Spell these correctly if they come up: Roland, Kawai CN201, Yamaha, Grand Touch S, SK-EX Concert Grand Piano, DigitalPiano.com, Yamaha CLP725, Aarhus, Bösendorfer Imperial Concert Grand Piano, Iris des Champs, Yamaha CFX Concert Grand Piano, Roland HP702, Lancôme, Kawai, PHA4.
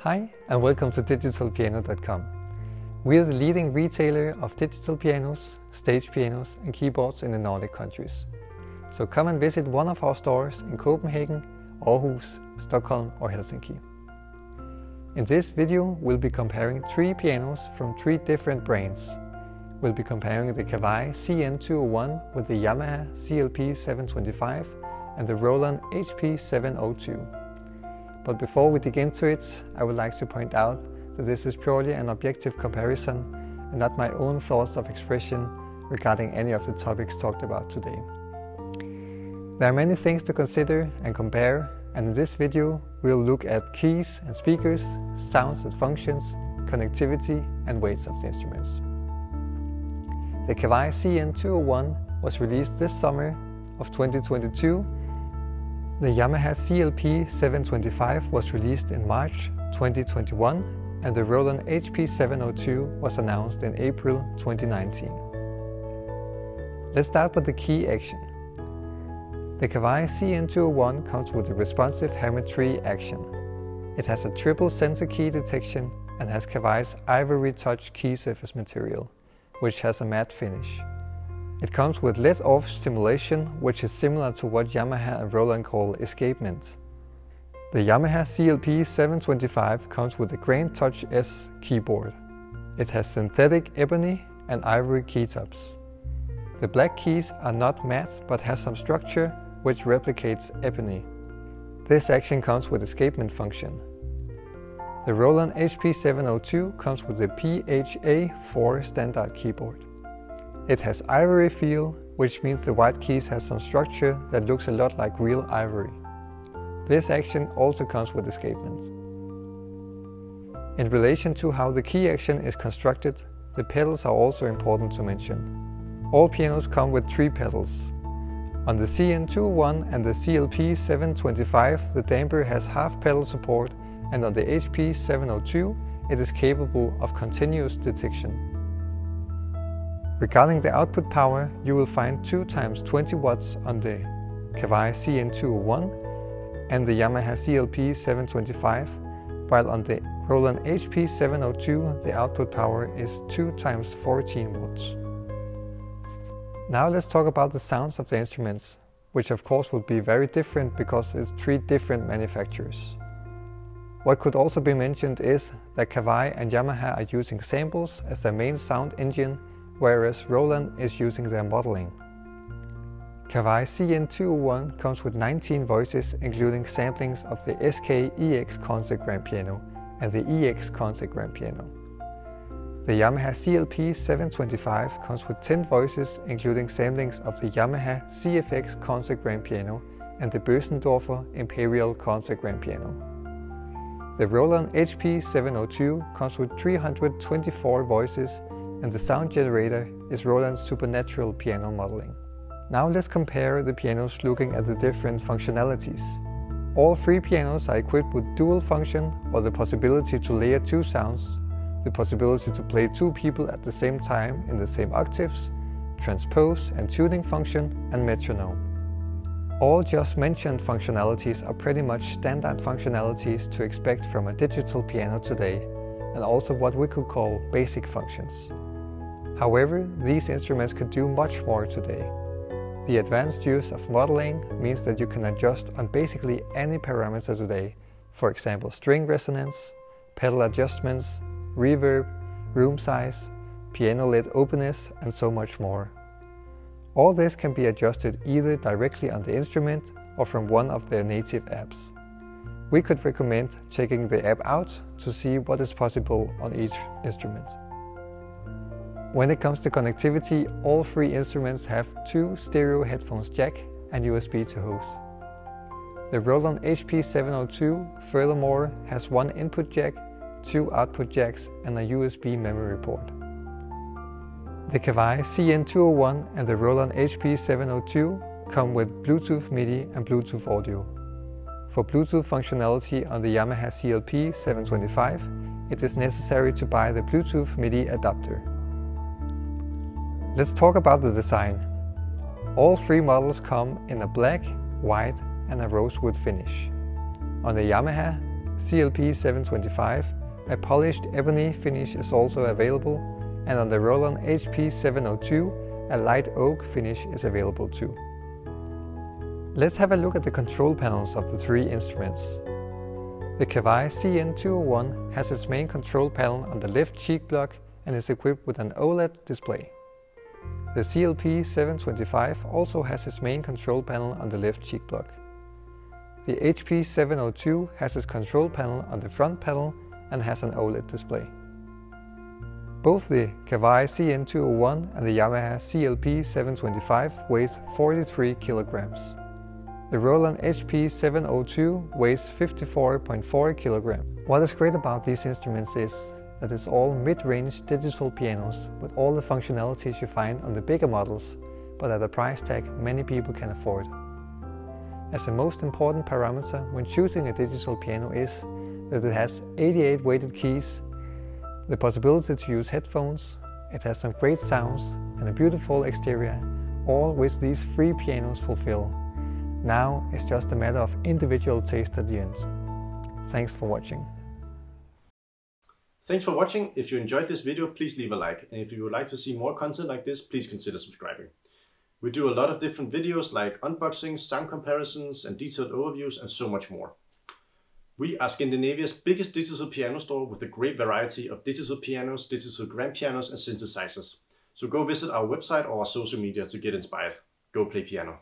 Hi and welcome to DigitalPiano.com. We are the leading retailer of digital pianos, stage pianos and keyboards in the Nordic countries. So come and visit one of our stores in Copenhagen, Aarhus, Stockholm or Helsinki. In this video we'll be comparing three pianos from three different brands. We'll be comparing the Kawai CN201 with the Yamaha CLP725 and the Roland HP702. But before we dig into it, I would like to point out that this is purely an objective comparison and not my own thoughts of expression regarding any of the topics talked about today. There are many things to consider and compare, and in this video we will look at keys and speakers, sounds and functions, connectivity and weights of the instruments. The Kawai CN201 was released this summer of 2022. The Yamaha CLP725 was released in March 2021 and the Roland HP702 was announced in April 2019. Let's start with the key action. The Kawai CN201 comes with a responsive hammer-tree action. It has a triple sensor key detection and has Kawai's ivory touch key surface material, which has a matte finish. It comes with let-off simulation, which is similar to what Yamaha and Roland call escapement. The Yamaha CLP725 comes with a Grand Touch S keyboard. It has synthetic ebony and ivory key tops. The black keys are not matte but has some structure which replicates ebony. This action comes with escapement function. The Roland HP702 comes with the PHA4 standard keyboard. It has ivory feel, which means the white keys has some structure that looks a lot like real ivory. This action also comes with escapement. In relation to how the key action is constructed, the pedals are also important to mention. All pianos come with three pedals. On the CN201 and the CLP725 the damper has half pedal support, and on the HP702 it is capable of continuous detection. Regarding the output power, you will find 2 × 20 watts on the Kawai CN201 and the Yamaha CLP725, while on the Roland HP702 the output power is 2 × 14 watts. Now let's talk about the sounds of the instruments, which of course will be very different because it's three different manufacturers. What could also be mentioned is that Kawai and Yamaha are using samples as their main sound engine, whereas Roland is using their modeling. Kawai CN201 comes with 19 voices, including samplings of the SK-EX Concert Grand Piano and the EX Concert Grand Piano. The Yamaha CLP725 comes with 10 voices, including samplings of the Yamaha CFX Concert Grand Piano and the Bösendorfer Imperial Concert Grand Piano. The Roland HP702 comes with 324 voices, and the sound generator is Roland's supernatural piano modeling. Now let's compare the pianos looking at the different functionalities. All three pianos are equipped with dual function, or the possibility to layer two sounds, the possibility to play two people at the same time in the same octaves, transpose and tuning function, and metronome. All just mentioned functionalities are pretty much standard functionalities to expect from a digital piano today, and also what we could call basic functions. However, these instruments could do much more today. The advanced use of modeling means that you can adjust on basically any parameter today, for example string resonance, pedal adjustments, reverb, room size, piano lid openness, and so much more. All this can be adjusted either directly on the instrument or from one of their native apps. We could recommend checking the app out to see what is possible on each instrument. When it comes to connectivity, all three instruments have two stereo headphones jack and USB to host. The Roland HP702 furthermore has one input jack, two output jacks and a USB memory port. The Kawai CN201 and the Roland HP702 come with Bluetooth MIDI and Bluetooth audio. For Bluetooth functionality on the Yamaha CLP725, it is necessary to buy the Bluetooth MIDI adapter. Let's talk about the design. All three models come in a black, white and a rosewood finish. On the Yamaha, CLP725, a polished ebony finish is also available, and on the Roland HP702, a light oak finish is available too. Let's have a look at the control panels of the three instruments. The Kawai CN201 has its main control panel on the left cheek block and is equipped with an OLED display. The CLP725 also has its main control panel on the left cheek block. The HP702 has its control panel on the front panel and has an OLED display. Both the Kawai CN201 and the Yamaha CLP725 weighs 43 kilograms. The Roland HP702 weighs 54.4 kilograms. What is great about these instruments is that it's all mid-range digital pianos with all the functionalities you find on the bigger models, but at a price tag many people can afford. As the most important parameter when choosing a digital piano is that it has 88 weighted keys, the possibility to use headphones, it has some great sounds and a beautiful exterior, all which these three pianos fulfill. Now it's just a matter of individual taste at the end. Thanks for watching. Thanks for watching. If you enjoyed this video, please leave a like, and if you would like to see more content like this, please consider subscribing. We do a lot of different videos like unboxings, sound comparisons and detailed overviews and so much more. We are Scandinavia's biggest digital piano store with a great variety of digital pianos, digital grand pianos and synthesizers. So go visit our website or our social media to get inspired. Go play piano.